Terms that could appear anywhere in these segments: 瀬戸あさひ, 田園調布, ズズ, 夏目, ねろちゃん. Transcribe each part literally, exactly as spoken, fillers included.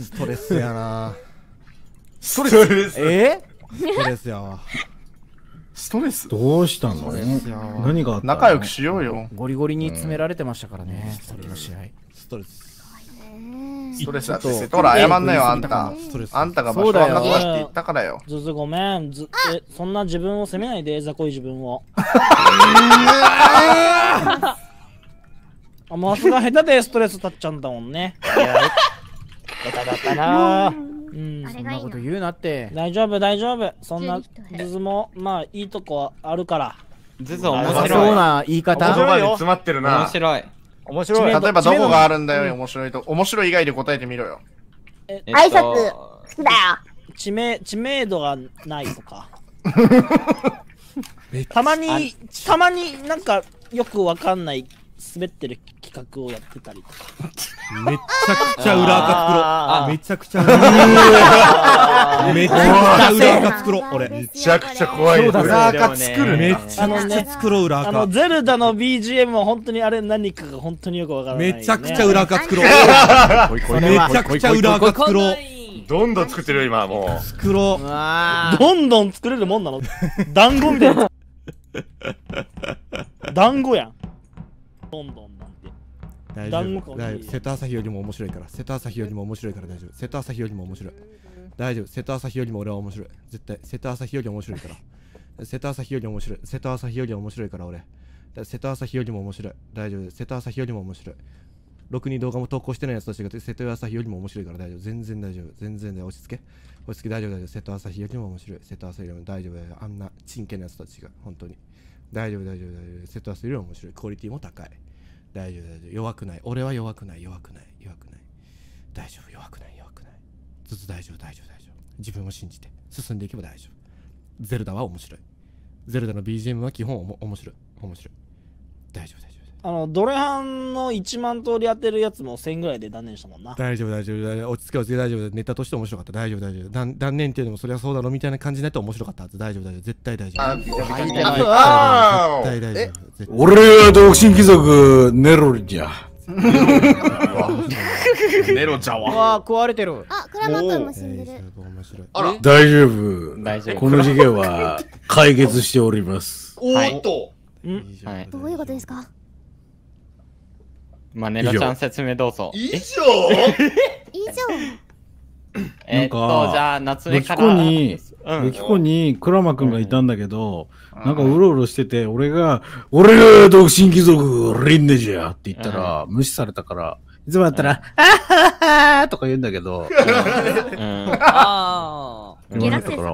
ストレスやな。ストレス。え？ストレスやわ。ストレス。どうしたの？何があった？仲良くしようよ。ゴリゴリに詰められてましたからね。さっきの試合。ストレス。ストレスだって。ほら謝んなよあんた。あんたが場所がなくなって言ったからよ。ずずごめん。ずえそんな自分を責めないで、雑魚い自分を。あ、もうすが下手でストレス立っちゃうんだもんね。いや、下手だったな。うん、そんなこと言うなって。大丈夫大丈夫。そんなズズもまあいいとこあるから。ズズ面白そうな言い方。言葉に詰まってるな。面白い。面白い。例えばどこがあるんだよ面白いと。面白い以外で答えてみろよ。挨拶好きだよ。知名知名度がないとか。たまにたまになんかよくわかんない。滑ってる企画をやってたりとか。めちゃくちゃ裏垢作ろ。めちゃくちゃ。めちゃくちゃ裏垢作ろ。俺。めちゃくちゃ怖い。裏垢作る。めちゃくちゃ作ろ裏垢。あのゼルダの ビージーエム は本当にあれ何かが本当によくわからない。めちゃくちゃ裏垢作ろ。めちゃくちゃ裏垢作ろ。どんどん作ってるよ今もう。作ろ。どんどん作れるもんなの。団子みたいな。団子やん。どんどんなんて。大丈夫。瀬戸朝日よりも面白いから。瀬戸朝日よりも面白いから大丈夫。瀬戸朝日よりも面白い。大丈夫。瀬戸朝日よりも俺は面白い。絶対。瀬戸朝日より面白いから。瀬戸朝日より面白い。瀬戸朝日より面白いから俺。瀬戸朝日よりも面白い。大丈夫。瀬戸朝日よりも面白い。ろくに動画も投稿してないやつと違って、瀬戸朝日よりも面白いから大丈夫。全然大丈夫。全然落ち着け。落ち着け大丈夫大丈夫。瀬戸朝日よりも面白い。瀬戸朝日よりも大丈夫だよ。あんな真剣なやつと違う。本当に。大丈夫大丈夫大丈夫。セットアスより面白い。クオリティも高い。大丈夫大丈夫。弱くない。俺は弱くない。弱くない。弱くない。大丈夫。弱くない。弱くない。ずっと大丈夫大丈夫大丈夫。自分を信じて進んでいけば大丈夫。ゼルダは面白い。ゼルダの ビージーエム は基本おも面白い。面白い。大丈夫大丈夫。あのドレハンのいちまん通り当てるやつもせんぐらいで断念したもんな。大丈夫大丈夫大丈夫。落ち着け落ち着け大丈夫。ネタとして面白かった。大丈夫大丈夫。断断念っていうのもそりゃそうだろみたいな感じになって面白かったはず。大丈夫大丈夫。絶対大丈夫。あ絶対大丈夫。俺は独身貴族ネロじゃ。ネロちゃんは。あ食われてる。あクラマ君も死んでる。あら大丈夫。大丈夫。この事件は解決しております。おっと。はい。どういうことですか。まあ、ネロちゃん説明どうぞ。以上以上えっと、じゃあ、夏目から。メキコに、クラマ君がいたんだけど、なんかうろうろしてて、俺が、俺が独身貴族、リンネジャーって言ったら、無視されたから、いつもだったら、あははとか言うんだけど、ああ。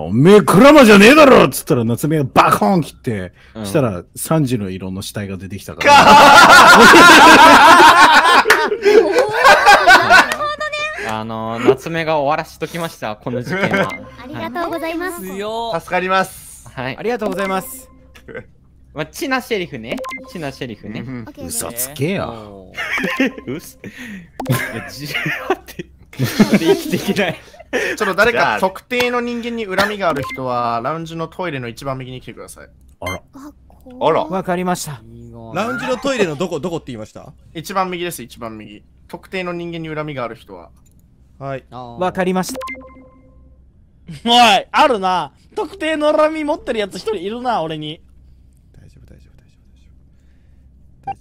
おめえ、クラマじゃねえだろっつったら、夏目がバコーン切って、したら、サンジの色の死体が出てきたから。あの夏目が終わらしときましたこの事件は。ありがとうございます。助かります。はい。ありがとうございます。まチナシェリフね。チナシェリフね。嘘つけよ。嘘。自分って生きていけない。ちょっと誰か特定の人間に恨みがある人はラウンジのトイレの一番右に来てください。あら。あら。わかりました。ラウンジのトイレのどこどこって言いました？一番右です一番右。特定の人間に恨みがある人は。はい。わかりました。おいあるな。特定の恨み持ってるやつ一人いるな俺に。大丈夫大丈夫大丈夫大丈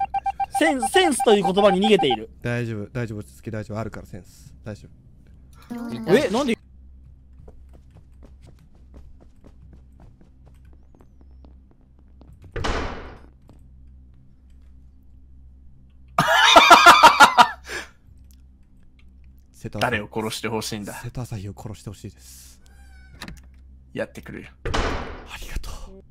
夫。センセンスという言葉に逃げている。大丈夫大丈夫落ち着け大丈夫あるからセンス大丈夫。えなんで？誰を殺してほしいんだ。瀬戸朝日を殺してほしいです。やってくれる。ありがとう。ど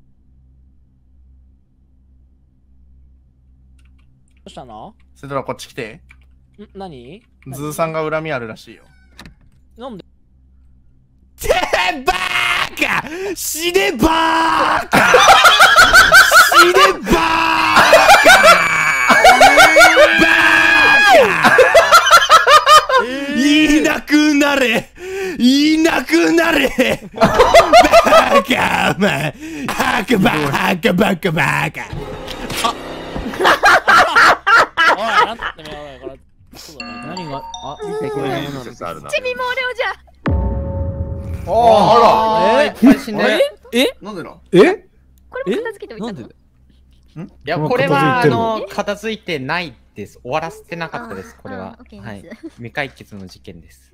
うしたの？瀬戸はこっち来て。ん、何？ズーさんが恨みあるらしいよ。なんで？てばーか！死ねばーか！死ねばーか！ばーか！いなくなれいなくなれバカお前バカバカバカバカあっ何がま、あ、見てこれへんのチミも俺をじゃああらえええなんでなえこれも片付けておいたのいや、これはあの片付いてないです終わらせてなかったですこれははい未解決の事件です